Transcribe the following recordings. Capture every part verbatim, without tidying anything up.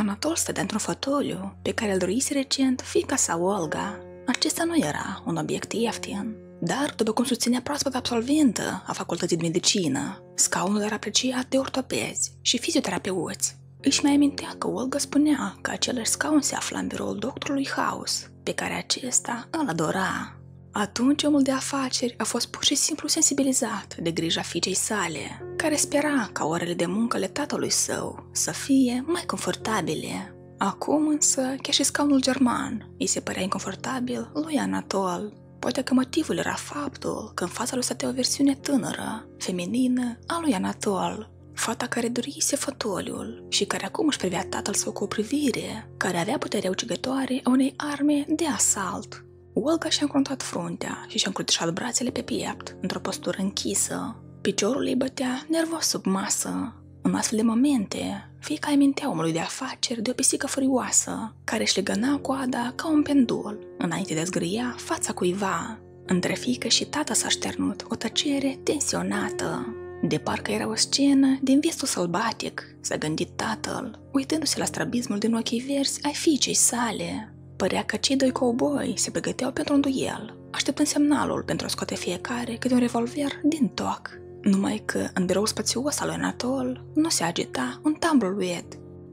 Anatol stătea într-un fotoliu pe care îl dorise recent fiica sa Olga. Acesta nu era un obiect ieftin, dar, după cum susținea proaspăt absolventă a facultății de medicină, scaunul era apreciat de ortopezi și fizioterapeuți. Își mai amintea că Olga spunea că același scaun se afla în biroul doctorului House, pe care acesta îl adora. Atunci omul de afaceri a fost pur și simplu sensibilizat de grija fiicei sale, care spera ca orele de muncă ale tatălui său să fie mai confortabile. Acum însă, chiar și scaunul german îi se părea inconfortabil lui Anatol. Poate că motivul era faptul că în fața lui stătea o versiune tânără, feminină, a lui Anatol, fata care dorise fotoliul și care acum își privea tatăl său cu o privire care avea puterea ucigătoare a unei arme de asalt. Olga și-a încruntat fruntea și și-a încrucișat brațele pe piept, într-o postură închisă. Piciorul îi bătea nervos sub masă. În astfel de momente, fiica amintea omului de afaceri de o pisică furioasă, care își legăna coada ca un pendul, înainte de a zgâria fața cuiva. Între fiică și tată s-a șternut o tăcere tensionată. De parcă era o scenă din Vestul Sălbatic, s-a gândit tatăl, uitându-se la strabismul din ochii verzi ai fiicei sale. Părea că cei doi cowboy se pregăteau pentru un duel, așteptând semnalul pentru a scoate fiecare câte un revolver din toc. Numai că în biroul spațios al lui Anatol nu se agita un tumbleweed.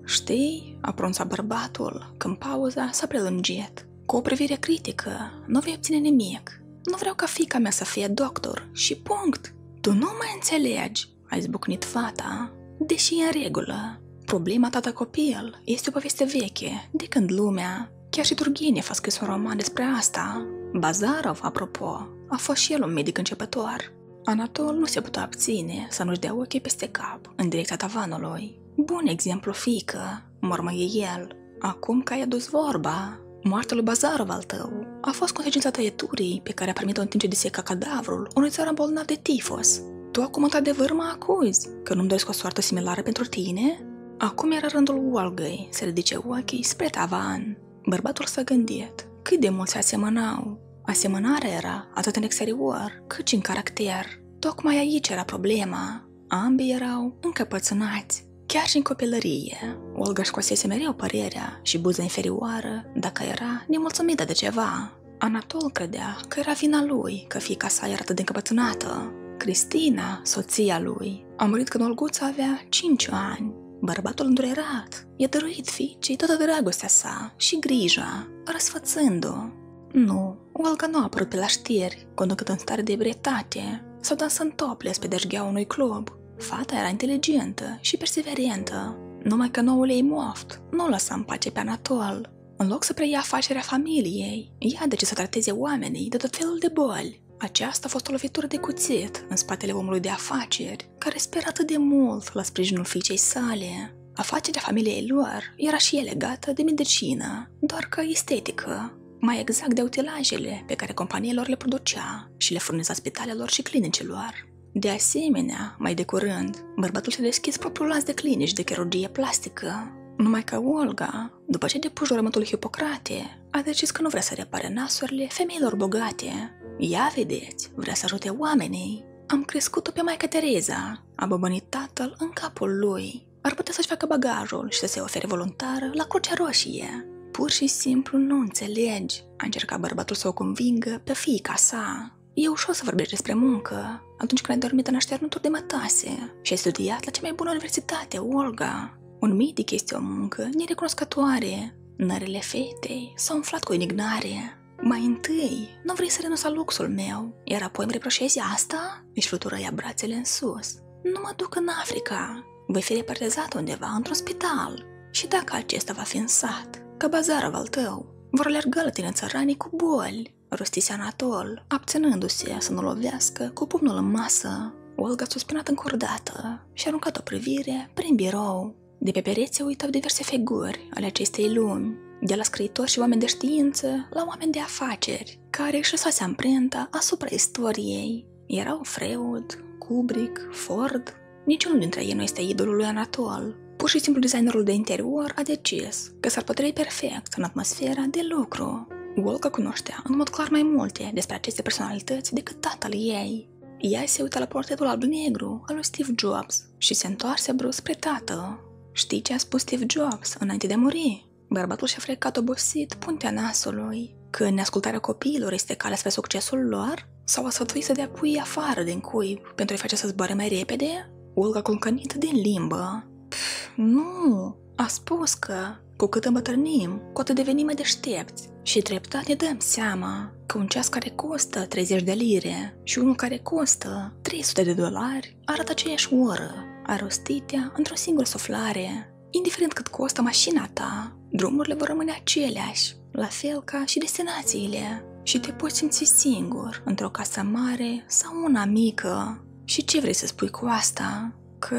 "Știi?" a pronunțat bărbatul când pauza s-a prelungit. Cu o privire critică, nu vei obține nimic. "Nu vreau ca fiica mea să fie doctor și punct." "Tu nu mai înțelegi," a izbucnit fata, "deși e în regulă. Problema tată-copil este o poveste veche de când lumea. Chiar și Turgenev a scris un roman despre asta. Bazarov, apropo, a fost și el un medic începător." Anatol nu se putea abține să nu-și dea ochii peste cap, în direcția tavanului. "Bun exemplu, fiică," mormăie el. "Acum că ai adus vorba, moartea lui Bazarov al tău a fost consecința tăieturii pe care a primit-o în timp ce diseca cadavrul unui țăran bolnav de tifos. Tu acum într-adevăr mă acuzi că nu-mi doresc o soartă similară pentru tine?" Acum era rândul Olgăi să ridice ochii spre tavan. Bărbatul s-a gândit cât de mult se asemănau. Asemănarea era atât în exterior cât și în caracter. Tocmai aici era problema. Ambii erau încăpățânați. Chiar și în copilărie, Olga își scosese mereu părerea și buza inferioară dacă era nemulțumită de ceva. Anatol credea că era vina lui că fiica sa era atât de încăpățânată. Cristina, soția lui, a murit când Olguța avea cinci ani. Bărbatul îndurerat i-a dăruit fiicei toată dragostea sa și grija, răsfățându-o. Nu, Olga nu a apărut pe la știri, conducând în stare de ebrietate sau dansând topless pe deșghea unui club. Fata era inteligentă și perseverentă, numai că noul ei moft nu o lăsa în pace pe Anatol. În loc să preia afacerea familiei, ea deci să trateze oamenii de tot felul de boli. Aceasta a fost o lovitură de cuțit în spatele omului de afaceri, care spera atât de mult la sprijinul fiicei sale. Afacerea familiei lor era și ea legată de medicină, doar că estetică, mai exact de utilajele pe care compania lor le producea și le furniza spitalelor și clinicilor. De asemenea, mai de curând, bărbatul și-a deschis propriul lanț de clinici de chirurgie plastică. Numai că Olga, după ce depuși jurământul lui Hipocrate, a decis că nu vrea să repare nasurile femeilor bogate. "Ia vedeți, vrea să ajute oamenii. Am crescut-o pe maica Tereza," a băbănit tatăl în capul lui. "Ar putea să-și facă bagajul și să se ofere voluntar la Crucea Roșie." "Pur și simplu nu înțelegi," a încercat bărbatul să o convingă pe fiica sa. "E ușor să vorbești despre muncă atunci când ai dormit în așternuturi de mătase și ai studiat la cea mai bună universitate, Olga. Un medic este o muncă nerecunoscătoare." Nările fetei s-au umflat cu indignare. "Mai întâi, nu vrei să renunți la luxul meu, iar apoi îmi reproșezi asta?" Își flutură ea brațele în sus. "Nu mă duc în Africa. Voi fi repartizat undeva într-un spital. Și dacă acesta va fi în sat, ca Bazarov al tău, vor alerga la tine țăranii cu boli," rostise Anatol, abținându-se să nu lovească cu pumnul în masă. Olga a suspinat încordată și a aruncat o privire prin birou. De pe pereți uitau diverse figuri ale acestei lumi, de la scriitori și oameni de știință la oameni de afaceri, care își lăsase amprenta asupra istoriei. Erau Freud, Kubrick, Ford. Niciunul dintre ei nu este idolul lui Anatol. Pur și simplu designerul de interior a decis că s-ar potrivi perfect în atmosfera de lucru. Olga cunoștea în mod clar mai multe despre aceste personalități decât tatăl ei. Ea se uită la portretul alb-negru al lui Steve Jobs și se întoarse brusc spre tată. Știi ce a spus Steve Jobs înainte de a muri? Bărbatul și-a frecat obosit puntea nasului. Că neascultarea copiilor este calea spre succesul lor? Sau a sfătuit să dea pui afară din cuib pentru a-i face să zboare mai repede? Olga cluncănit din limbă. Pff, nu! A spus că, cu cât îmbătrânim, cu atât devenim mai deștepți și treptat ne dăm seama că un ceas care costă treizeci de lire și unul care costă trei sute de dolari arată aceeași oră, arostitea într-o singură suflare. Indiferent cât costă mașina ta, drumurile vor rămâne aceleași, la fel ca și destinațiile, și te poți simți singur într-o casă mare sau una mică. Și ce vrei să spui cu asta? Că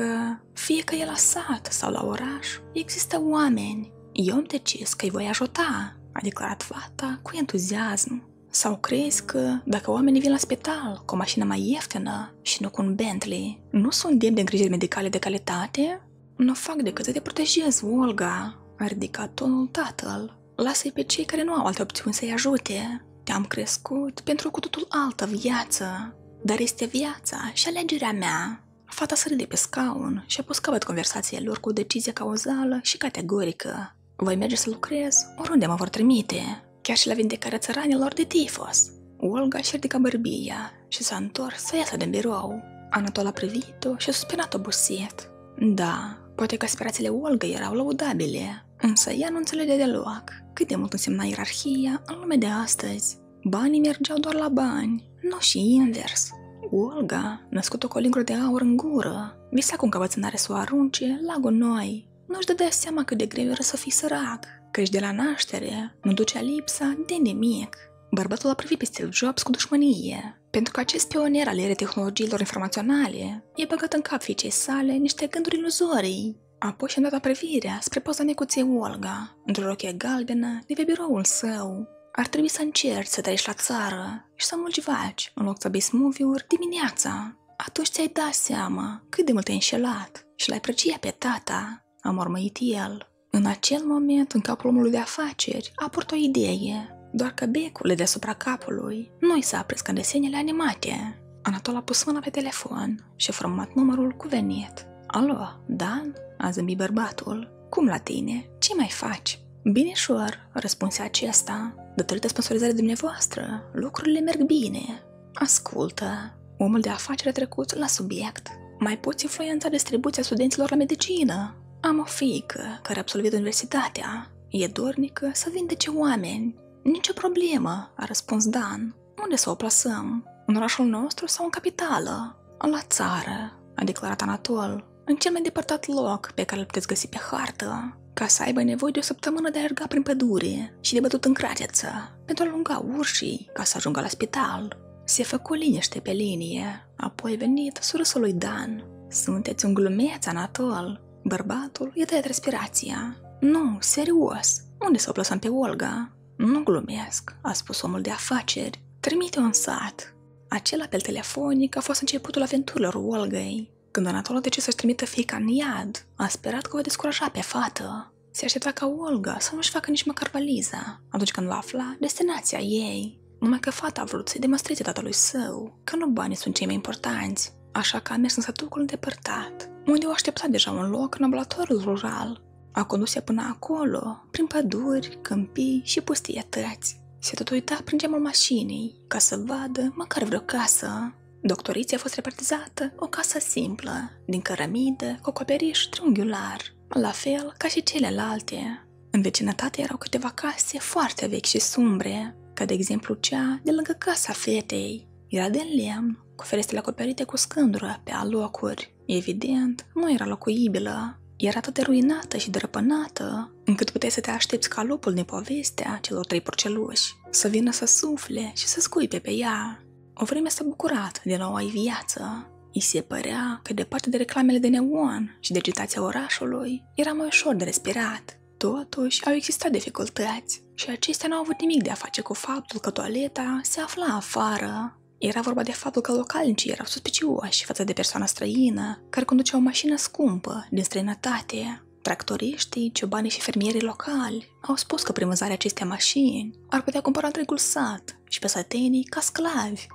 fie că e la sat sau la oraș, există oameni. Eu am decis că îi voi ajuta, a declarat fata cu entuziasm. Sau crezi că dacă oamenii vin la spital cu o mașină mai ieftină și nu cu un Bentley, nu sunt demn de îngrijiri medicale de calitate? Nu fac decât să te protejez, Olga, a ridicat tonul tatăl. Lasă-i pe cei care nu au alte opțiuni să-i ajute. Te-am crescut pentru cu totul altă viață, dar este viața și alegerea mea. Fata s-a râde pe scaun și a pus capăt conversației lor cu o decizie cauzală și categorică. Voi merge să lucrez oriunde mă vor trimite, chiar și la vindecarea țăranilor de tifos. Olga și-a ridicat bărbia și s-a întors să iasă din birou. Anatol a privit-o și a suspinat obosit. Da, poate că aspirațiile Olga erau laudabile, însă ea nu înțelegea deloc cât de mult însemna ierarhia în lumea de astăzi. Banii mergeau doar la bani, nu și invers. Olga, născută cu o lingură de aur în gură, visa cu încăpățânare să o arunce la gunoi. Nu-și dădea seama cât de greu era să fii sărac, căci de la naștere nu ducea lipsa de nimic. Bărbatul a privit pe Steve Jobs cu dușmănie, pentru că acest pionier al erei tehnologiilor informaționale i-a băgat în cap fiicei sale niște gânduri iluzorii. Apoi și-a dat privirea spre poza necuței Olga, într-o rochie galbenă de pe biroul său. Ar trebui să încerci să treci la țară și să mulți vaci în loc să bei smoothie-uri dimineața. Atunci ți-ai dat seama cât de mult te-ai înșelat și l-ai prăcia pe tata, a mormăit el. În acel moment, în capul omului de afaceri a apărut o idee, doar că becurile deasupra capului nu-i se apresc ca desenele animate. Anatol a pus mâna pe telefon și a format numărul cuvenit. Alo, Dan? A zâmbit bărbatul. Cum la tine? Ce mai faci? Bineșor, răspunse acesta. Datorită sponsorizării dumneavoastră, lucrurile merg bine. Ascultă. Omul de afaceri a trecut la subiect. Mai poți influența distribuția studenților la medicină? Am o fiică care a absolvit universitatea. E dornică să vindece oameni. Nicio problemă, a răspuns Dan. Unde să o plasăm? În orașul nostru sau în capitală? La țară, a declarat Anatol. În cel mai depărtat loc pe care îl puteți găsi pe hartă, ca să aibă nevoie de o săptămână de a alerga prin pădure și de bătut în crateță, pentru a lunga urșii ca să ajungă la spital. Se făcu liniște pe linie, apoi venit surâsul lui Dan. Sunteți un glumeț, Anatol. Bărbatul i-a tăiat respirația. Nu, serios, unde să o plasăm pe Olga? Nu glumesc, a spus omul de afaceri. Trimite-o în sat. Acel apel telefonic a fost începutul aventurilor Olgăi. Când Anatol a decis să-și trimită fiica în iad, a sperat că o va descuraja pe fată. Se aștepta ca Olga să nu-și facă nici măcar valiza atunci când va afla destinația ei. Numai că fata a vrut să-i demonstreze tatălui său că nu banii sunt cei mai importanți, așa că a mers în satul îndepărtat, unde o aștepta deja un loc în ambulatorul rural. A condus-o până acolo, prin păduri, câmpii și pustietăți. Se tot uita prin geamul mașinii ca să vadă măcar vreo casă. Doctoriței a fost repartizată o casă simplă, din cărămidă cu acoperiș triunghiular, la fel ca și celelalte. În vecinătate erau câteva case foarte vechi și sumbre, ca de exemplu cea de lângă casa fetei. Era de lemn, cu ferestrele acoperite cu scândură pe alocuri. Evident, nu era locuibilă. Era atât de ruinată și dărăpânată, încât puteai să te aștepți ca lupul din povestea celor trei porceluși să vină să sufle și să scuipe pe ea. O vreme s-a bucurat de noua ei viață. I se părea că, departe de reclamele de neon și de agitația orașului, era mai ușor de respirat. Totuși, au existat dificultăți și acestea n-au avut nimic de a face cu faptul că toaleta se afla afară. Era vorba de faptul că localnicii erau suspicioși față de persoana străină care conducea o mașină scumpă din străinătate. Tractoriștii, ciobanii și fermierii locali au spus că prin vânzarea acestei mașini ar putea cumpăra întregul sat și pe sătenii ca sclavi.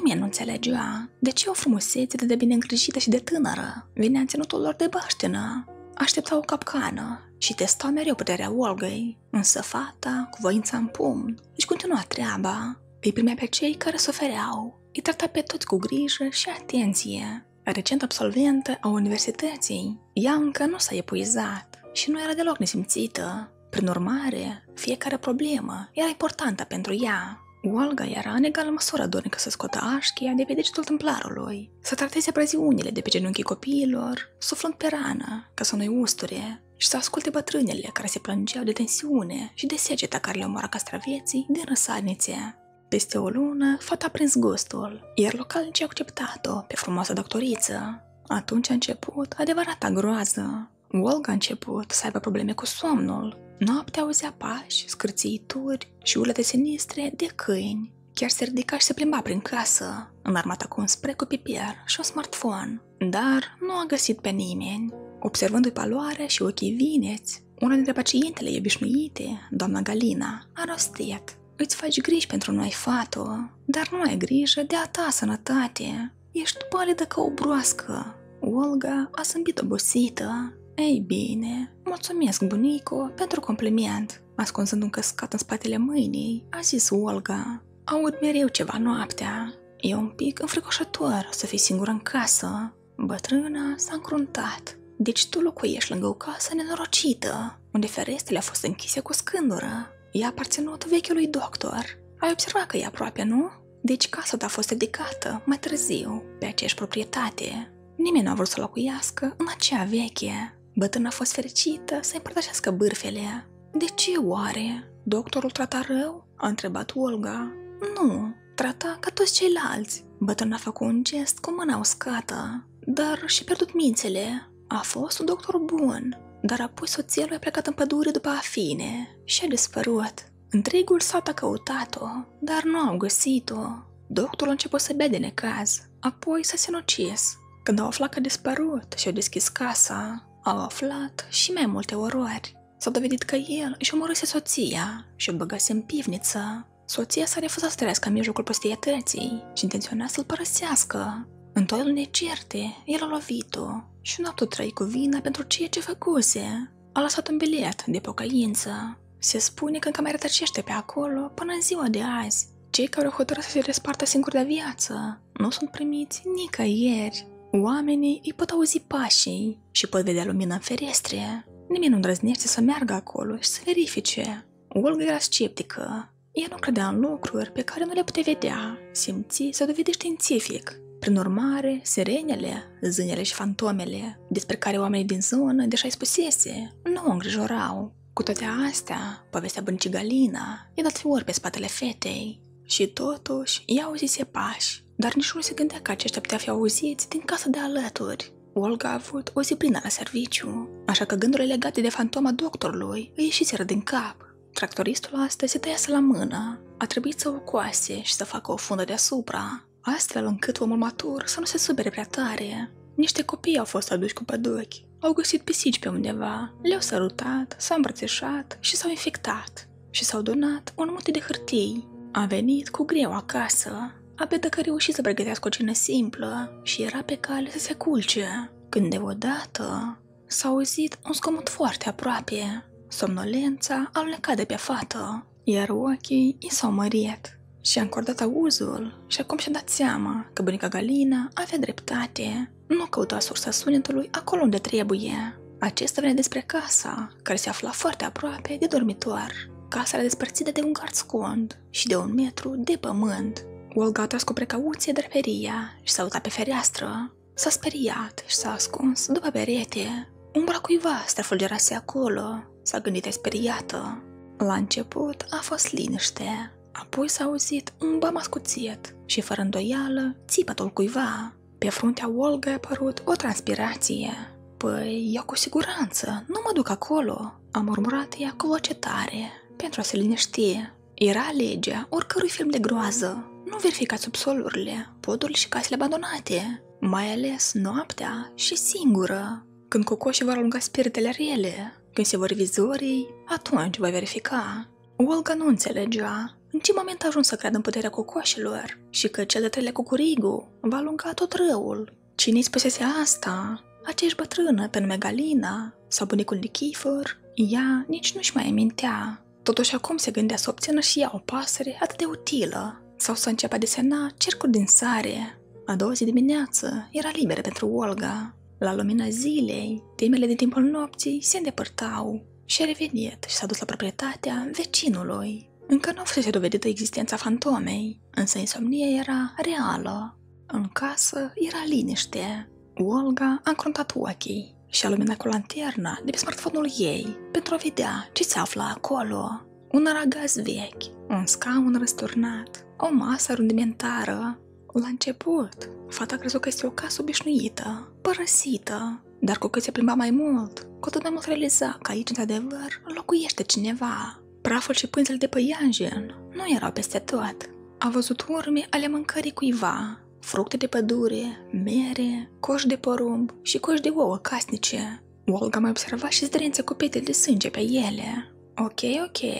Nimeni nu înțelegea de ce o frumusețe de bine îngrijită și de tânără venea în ținutul lor de baștină. Aștepta o capcană și testa mereu puterea Olgăi, însă fata, cu voința în pumn, își continua treaba, îi primea pe cei care sufereau, îi trata pe toți cu grijă și atenție. Recent absolventă a universității, ea încă nu s-a epuizat și nu era deloc nesimțită. Prin urmare, fiecare problemă era importantă pentru ea. Olga era în egală măsură dornică să scoată așchia de pe degetul tâmplarului, să trateze abraziunile de pe genunchii copiilor, suflând pe rană ca să nu-i usture, și să asculte bătrânele care se plângeau de tensiune și de segeta care le omora castraveții din răsadnițe. Peste o lună, fata a prins gustul, iar localnicii au acceptat-o pe frumoasa doctoriță. Atunci a început adevărata groază. Olga a început să aibă probleme cu somnul. Noaptea auzea pași, scârțituri și urlete sinistre de câini. Chiar se ridica și se plimba prin casă, înarmată cu un spray cu piper și un smartphone. Dar nu a găsit pe nimeni. Observându-i paloarea și ochii vineți, una dintre pacientele obișnuite, doamna Galina, a rostit: "Îți faci griji pentru noi, fato, dar nu ai grijă de a ta sănătate. Ești palidă ca o broască." Olga a zâmbit obosită. "Ei bine, mulțumesc, bunico, pentru compliment." Ascunzând un căscat în spatele mâinii, a zis Olga: "Aud mereu ceva noaptea. E un pic înfricoșător să fii singură în casă." Bătrâna s-a încruntat: "Deci tu locuiești lângă o casă nenorocită, unde ferestrele au fost închise cu scândură. I-a aparținut vechiului doctor. Ai observat că e aproape, nu? Deci casa ta a fost dedicată mai târziu, pe aceeași proprietate. Nimeni nu a vrut să locuiască în acea veche." Bătrâna a fost fericită să împărtășească bârfele. "De ce oare? Doctorul trata rău?" a întrebat Olga. "Nu, trata ca toți ceilalți." Bătrâna a făcut un gest cu mâna uscată. "Dar și-a pierdut mințele. A fost un doctor bun, dar apoi soțielul a plecat în pădure după afine și a dispărut. Întregul sat a căutat-o, dar nu au găsit-o. Doctorul a început să bea de necaz, apoi s-a sinucis. Când au aflat că a dispărut și au deschis casa, au aflat și mai multe orori. S-a dovedit că el își omorâse soția și o băgase în pivniță. Soția s-a refuzat să trăiască în mijlocul prostietății și intenționa să-l părăsească. În toiul necerte, el a lovit-o și nu a putut trăi cu vina pentru ceea ce făcuse. A lăsat un bilet de pocăință. Se spune că încă mai rătăcește pe acolo până în ziua de azi. Cei care au hotărât să se despartă singuri de viață nu sunt primiți nicăieri. Oamenii îi pot auzi pașii și pot vedea lumina în ferestre. Nimeni nu îndrăznește să meargă acolo și să verifice." Olga era sceptică. Ea nu credea în lucruri pe care nu le putea vedea, simți sau dovedi științific. Prin urmare, sirenele, zânele și fantomele, despre care oamenii din zonă deja îi spusese, nu o îngrijorau. Cu toate astea, povestea bunicii Galina i-a dat fior pe spatele fetei. Și totuși, ea auzise pași, dar nici nu se gândea că aceștia putea fi auziți din casa de alături. Olga a avut o zi plină la serviciu, așa că gândurile legate de fantoma doctorului îi ieșiseră din cap. Tractoristul astăzi se tăiase la mână, a trebuit să o coase și să facă o fundă deasupra, astfel încât omul matur să nu se supere prea tare. Niște copii au fost aduși cu păduchi, au găsit pisici pe undeva, le-au sărutat, s-au îmbrățișat și s-au infectat și s-au donat un munte de hârtii. A venit cu greu acasă, abia dacă reuși să pregătească o cină simplă și era pe cale să se culce, când deodată s-a auzit un zgomot foarte aproape. Somnolența a alunecat de pe fată, iar ochii i s-au mărit. Și-a încordat auzul și acum și-a dat seama că bunica Galina avea dreptate. Nu căuta sursa sunetului acolo unde trebuie. Acesta venea despre casa, care se afla foarte aproape de dormitor. Casa era despărțită de un gard scund și de un metru de pământ. Olga a tras cu precauție draperia și s-a uitat pe fereastră. S-a speriat și s-a ascuns după perete. Umbra cuiva străfulgerase acolo, s-a gândit speriată. La început a fost liniște. Apoi s-a auzit un bam ascuțit și, fără îndoială, țipătul cuiva. Pe fruntea Olga a apărut o transpirație. "Păi, eu cu siguranță nu mă duc acolo," a murmurat ea cu voce tare, pentru a se liniști. Era legea oricărui film de groază. Nu verificați subsolurile, podurile și casele abandonate, mai ales noaptea și singură. Când cocoșii vor alunga spiritele rele, când se vor vizorii, atunci voi verifica. Olga nu înțelegea în ce moment a ajuns să creadă în puterea cocoșilor și că cel de treilea cucurigu va alunga tot răul. Cine-i spusese asta? Aceeași bătrână, pe nume Galina, sau bunicul Nichifor, ea nici nu-și mai amintea. Totuși acum se gândea să obțină și ea o pasăre atât de utilă, sau să înceapă a desena cercuri din sare. A doua zi dimineață era liberă pentru Olga. La lumina zilei, temele de timpul nopții se îndepărtau și a revenit și s-a dus la proprietatea vecinului. Încă nu fusese dovedită existența fantomei, însă insomnia era reală. În casă era liniște. Olga a încruntat ochii și a luminat cu lanterna de pe smartphone-ul ei pentru a vedea ce se afla acolo. Un aragaz vechi, un scaun răsturnat, o masă rudimentară. La început, fata a crezut că este o casă obișnuită, părăsită, dar cu cât se plimba mai mult, cu atât mai mult realiza că aici, într-adevăr, locuiește cineva. Praful și pânzele de păianjen nu erau peste tot. A văzut urme ale mâncării cuiva, fructe de pădure, mere, coși de porumb și coși de ouă casnice. Olga mai observa și zdrențe cu petele de sânge pe ele. Ok, ok,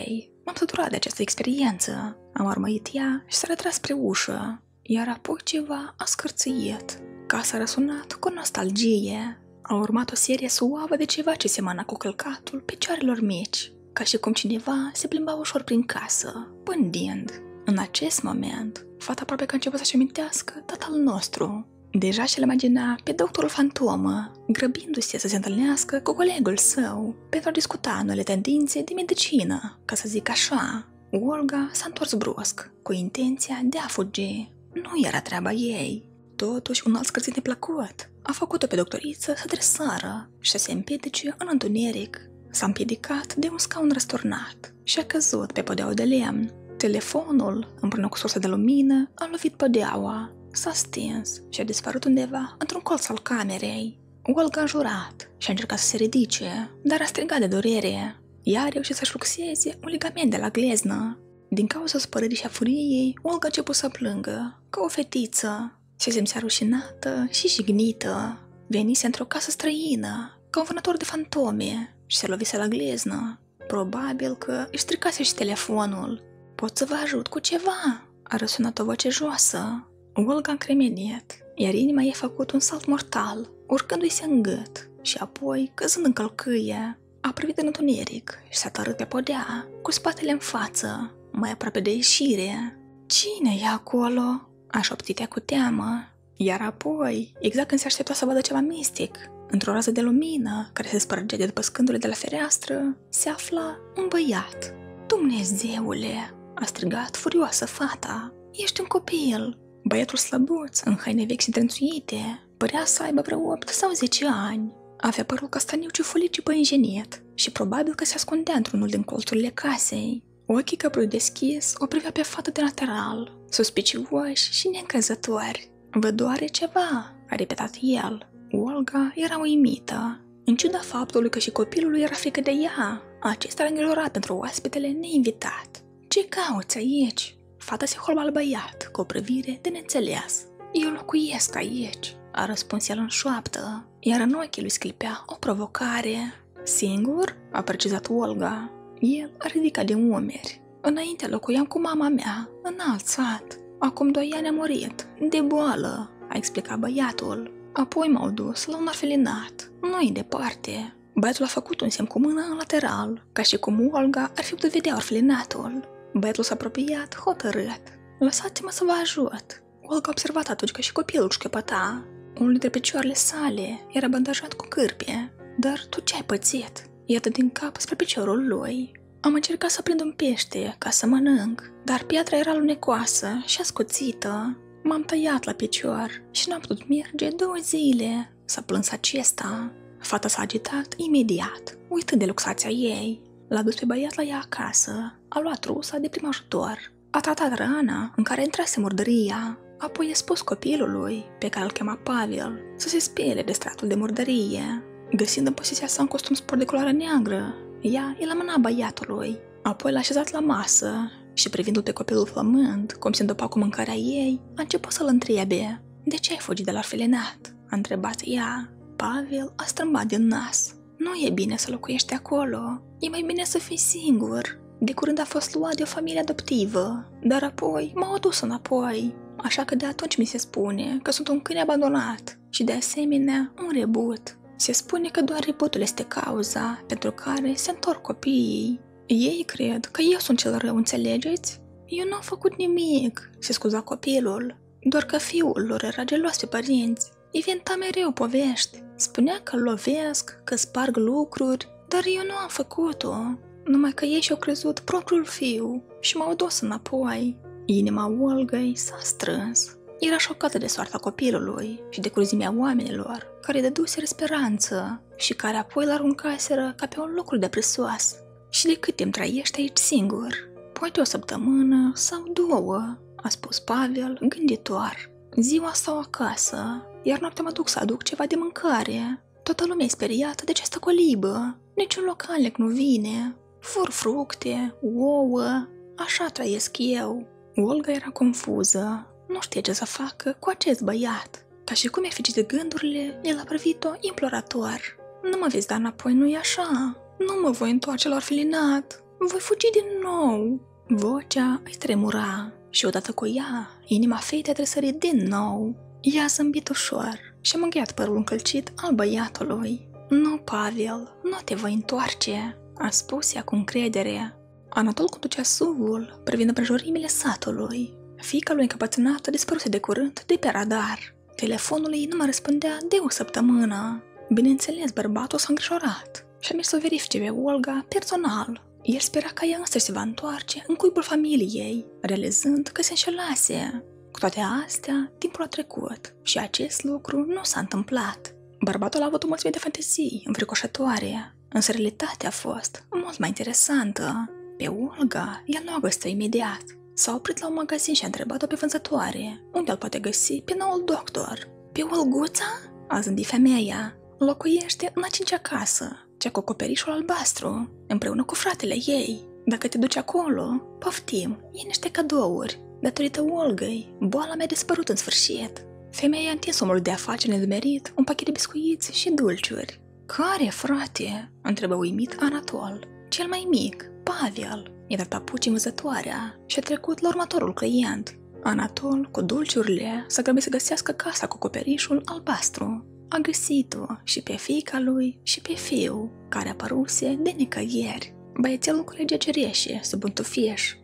m-am săturat de această experiență. Am urmărit ea și s-a retras spre ușă, iar apoi ceva a scârțâit. Casa a răsunat cu nostalgie. A urmat o serie suavă de ceva ce semăna cu călcatul picioarelor mici, ca și cum cineva se plimba ușor prin casă, pândind. În acest moment, fata aproape că a început să-și amintească tatăl nostru. Deja și-l imagina pe doctorul fantomă, grăbindu-se să se întâlnească cu colegul său pentru a discuta noile tendințe de medicină, ca să zic așa. Olga s-a întors brusc, cu intenția de a fugi. Nu era treaba ei. Totuși, un alt scârțit neplăcut a făcut-o pe doctoriță să tresară și să se împiedice în întuneric. S-a împiedicat de un scaun răsturnat și a căzut pe podeaua de lemn. Telefonul, împreună cu sursa de lumină, a lovit podeaua, s-a stins și a dispărut undeva într-un colț al camerei. Olga a jurat și a încercat să se ridice, dar a strigat de durere. Ea a reușit să-și luxeze un ligament de la gleznă. Din cauza spărării și a furiei, Olga a început să plângă, ca o fetiță. Se simțea rușinată și jignită. Venise într-o casă străină, ca un vânător de fantome, și se lovise la gleznă. Probabil că își stricase și telefonul. Pot să vă ajut cu ceva?" a răsunat o voce joasă. Olga a încremenit, iar inima i-a făcut un salt mortal, urcându-i se în gât și apoi căzând în călcâie. A privit în întuneric și s-a tărât pe podea, cu spatele în față, mai aproape de ieșire. Cine e acolo?" a șoptit ea cu teamă. Iar apoi, exact când se aștepta să vadă ceva mistic, într-o rază de lumină care se spărgea de după scândurile de la fereastră, se afla un băiat. Dumnezeule!" a strigat furioasă fata. Ești un copil!" Băiatul slăbuț, în haine vechi și trânțuite, părea să aibă vreo opt sau zece ani. Avea părul castaniu ciufulit și păinjenit și probabil că se ascundea într-unul din colțurile casei. Ochii căprui deschis o privea pe fată de lateral, suspicioși și neîncrezători. Vă doare ceva?" a repetat el. Olga era uimită. În ciuda faptului că și copilul era frică de ea, acesta era îngrijorat pentru oaspetele neinvitat. Ce cauți aici?" Fata se holba la băiat cu o privire de neînțeles. Eu locuiesc aici," a răspuns el în șoaptă, iar în ochii lui sclipea o provocare. Singur?" a precizat Olga. El a ridicat din umeri. Înainte locuiam cu mama mea, în alt sat. Acum doi ani a murit, de boală," a explicat băiatul. Apoi m-au dus la un orfelinat, nu-i departe." Băiatul a făcut un semn cu mâna în lateral, ca și cum Olga ar fi putut vedea orfelinatul. Băiatul s-a apropiat hotărât. Lăsați-mă să vă ajut." Olga a observat atunci că și copilul își căpăta. Unul dintre picioarele sale era bandajat cu cârpe. Dar tu ce ai pățit?" Iată din cap spre piciorul lui. Am încercat să prind un pește ca să mănânc, dar piatra era lunecoasă și ascuțită. M-am tăiat la picior și n-am putut merge două zile," s-a plâns acesta. Fata s-a agitat imediat, uitând de luxația ei. L-a dus pe băiat la ea acasă, a luat rusa de prim ajutor, a tratat rana în care intrase murdăria, apoi i-a spus copilului, pe care îl chema Pavel, să se spele de stratul de murdărie. Găsind în posesia sa un costum spor de culoare neagră, ea i-a mâna băiatului, apoi l-a așezat la masă și, privindu-l pe copilul flămând, cum se îndopa cu mâncarea ei, a început să-l întrebe. De ce ai fugit de la orfelinat?" a întrebat ea. Pavel a strâmbat din nas. Nu e bine să locuiești acolo. E mai bine să fii singur. De curând a fost luat de o familie adoptivă, dar apoi m-au adus înapoi. așa că de atunci mi se spune că sunt un câine abandonat și de asemenea un rebut. Se spune că doar rebutul este cauza pentru care se întorc copiii. Ei cred că eu sunt cel rău, înțelegeți? Eu n-am făcut nimic, se scuza copilul, doar că fiul lor era gelos pe părinți. Inventa mereu povești, spunea că lovesc, că sparg lucruri, dar eu nu am făcut-o, numai că ei și-au crezut propriul fiu și m-au dus înapoi. Inima Olgăi s-a strâns. Era șocată de soarta copilului și de cruzimea oamenilor care îi dăduseră speranță și care apoi l-aruncaseră ca pe un lucru depresos. Și de cât timp trăiești aici singur? Poate o săptămână sau două, a spus Pavel, gânditor. Ziua stau acasă, iar noaptea mă duc să aduc ceva de mâncare. Toată lumea e speriată de ce stăcolibă. Niciun localnic nu vine. Fur fructe, ouă, așa trăiesc eu. Olga era confuză. Nu știe ce să facă cu acest băiat. Ca și cum i-ar fi citit gândurile, el a privit-o implorator. Nu mă veți da înapoi, nu-i așa? Nu mă voi întoarce la orfelinat. Voi fugi din nou. Vocea îi tremura și odată cu ea, inima fetei a tresărit din nou. Ea a zâmbit ușor și a mânghiat părul încălcit al băiatului. Nu, Pavel, nu te voi întoarce, a spus ea cu încredere. Anatol conducea suvul privind împrejurimile satului. Fiica lui încăpățânată dispăruse de curând de pe radar. Telefonul ei nu mai răspundea de o săptămână. Bineînțeles, bărbatul s-a îngrijorat și a mers să verifice pe Olga personal. El spera că ea însă se va întoarce în cuibul familiei, realizând că se înșelase. Cu toate astea, timpul a trecut și acest lucru nu s-a întâmplat. Bărbatul a avut o mulțime de fantezii înfricoșătoare, însă realitatea a fost mult mai interesantă. Pe Olga, ea nu a găsit-o imediat. S-a oprit la un magazin și a întrebat-o pe vânzătoare unde îl poate găsi pe noul doctor. Pe Olguța? A zâmbit femeia. Locuiește în a cincea casă, cea cu acoperișul albastru, împreună cu fratele ei. Dacă te duci acolo, poftim, iei niște cadouri. Datorită Olgăi, boala mi-a dispărut în sfârșit. Femeia a întins omul de afaceri nedumerit un pachet de biscuiți și dulciuri. Care, frate? Întrebă uimit Anatol. Cel mai mic, Pavel. I-a dat papucii vânzătoarea și a trecut la următorul client. Anatol, cu dulciurile, s-a grăbit să găsească casa cu acoperișul albastru. A găsit-o și pe fiica lui și pe fiu, care apăruse de nicăieri. Băiețelul culegea cereșe sub un tufiș.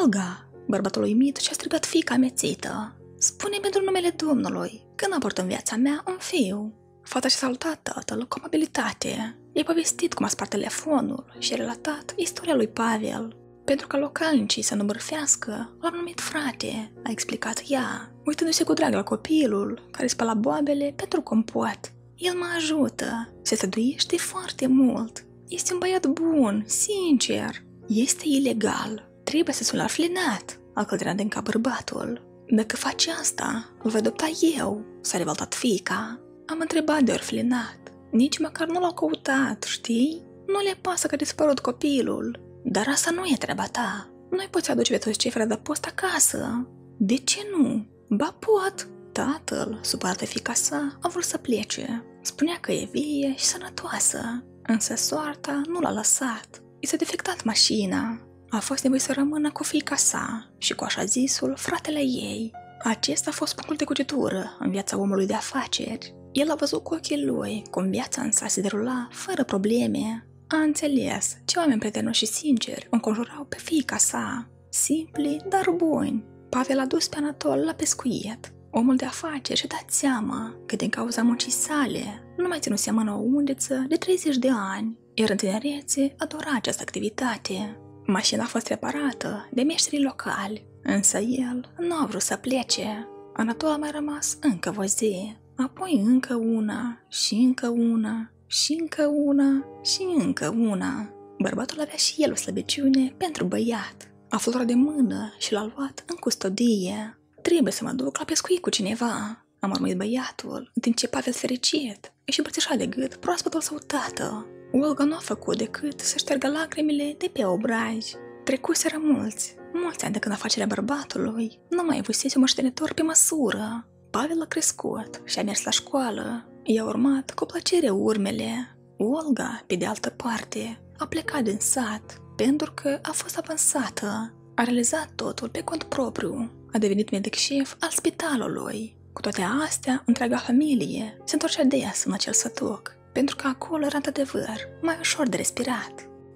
Olga! Bărbatul uimit și-a strigat fiica amețită. Spune-mi pentru numele Domnului, când aport în viața mea un fiu. Fata și-a salutat tatăl cu amabilitate. I-a povestit cum a spart telefonul și a relatat istoria lui Pavel. Pentru că localnicii să nu bârfească, l-am numit frate, a explicat ea, uitându-se cu drag la copilul care spăla boabele pentru compot. El mă ajută, se străduiește foarte mult. Este un băiat bun, sincer. Este ilegal. Trebuie să-ți-l aflinat, a căldrat din cap bărbatul. Dacă faci asta, îl voi adopta eu, s-a revoltat fiica. Am întrebat de orfelinat. Nici măcar nu l-au căutat, știi? Nu le pasă că a dispărut copilul. Dar asta nu e treaba ta. Nu-i poți aduce pe toți cei fără de post acasă. De ce nu? Ba pot! Tatăl, supărată fiica sa, a vrut să plece. Spunea că e vie și sănătoasă. Însă soarta nu l-a lăsat. I s-a defectat mașina. A fost nevoie să rămână cu fiica sa și cu așa zisul fratele ei. Acesta a fost punctul de cugetură în viața omului de afaceri. El a văzut cu ochii lui cum viața în sa se derula fără probleme. A înțeles ce oameni prietenoși și sinceri înconjurau pe fiica sa. Simpli, dar buni. Pavel a dus pe Anatol la pescuit. Omul de afaceri și-a dat seama că din cauza muncii sale nu mai ținuse în mână o undiță de treizeci de ani, iar în tinerețe adora această activitate. Mașina a fost reparată de meșterii locali, însă el nu a vrut să plece. Anatol a mai rămas încă o zi. Apoi încă una, și încă una, și încă una, și încă una. Bărbatul avea și el o slăbiciune pentru băiat. A luat-o de mână și l-a luat în custodie. Trebuie să mă duc la pescuit cu cineva, a mormăit băiatul, în timp ce Pavel fericit își îmbrățișa de gât proaspătul său tată. Olga nu a făcut decât să ștergă lacrimile de pe obraj. Trecuseră mulți, mulți ani de când afacerea bărbatului nu mai avusese un moștenitor pe măsură. Pavel a crescut și a mers la școală. I-a urmat cu plăcere urmele. Olga, pe de altă parte, a plecat din sat pentru că a fost avansată. A realizat totul pe cont propriu. a devenit medic șef al spitalului. Cu toate astea, întreaga familie se întorcea des în acel sătuc, pentru că acolo era într-adevăr mai ușor de respirat.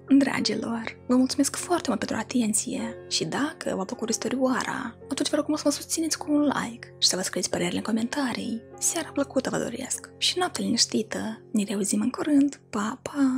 Dragilor, vă mulțumesc foarte mult pentru atenție și dacă v-a plăcut istorioara, atunci vă rog să mă susțineți cu un like și să vă scrieți părerile în comentarii. Seara plăcută vă doresc și noapte liniștită! Ne reauzim în curând! Pa, pa!